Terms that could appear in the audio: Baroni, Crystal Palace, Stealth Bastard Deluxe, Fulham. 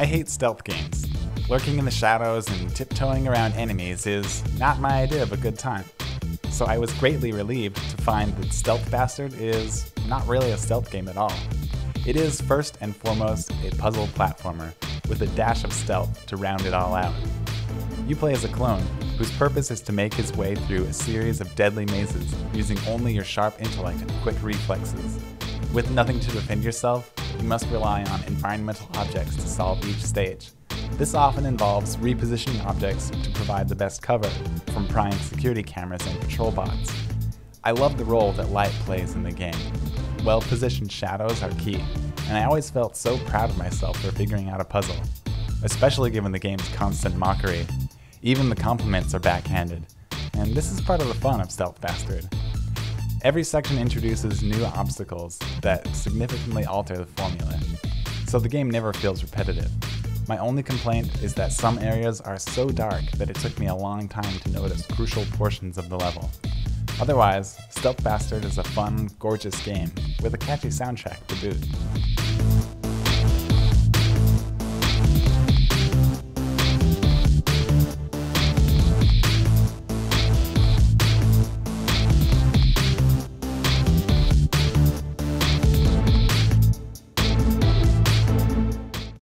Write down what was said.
I hate stealth games. Lurking in the shadows and tiptoeing around enemies is not my idea of a good time. So I was greatly relieved to find that Stealth Bastard is not really a stealth game at all. It is first and foremost a puzzle platformer with a dash of stealth to round it all out. You play as a clone whose purpose is to make his way through a series of deadly mazes using only your sharp intellect and quick reflexes. With nothing to defend yourself, you must rely on environmental objects to solve each stage. This often involves repositioning objects to provide the best cover from prying security cameras and patrol bots. I love the role that light plays in the game. Well-positioned shadows are key, and I always felt so proud of myself for figuring out a puzzle, especially given the game's constant mockery. Even the compliments are backhanded, and this is part of the fun of Stealth Bastard. Every section introduces new obstacles that significantly alter the formula, so the game never feels repetitive. My only complaint is that some areas are so dark that it took me a long time to notice crucial portions of the level. Otherwise, Stealth Bastard is a fun, gorgeous game with a catchy soundtrack to boot.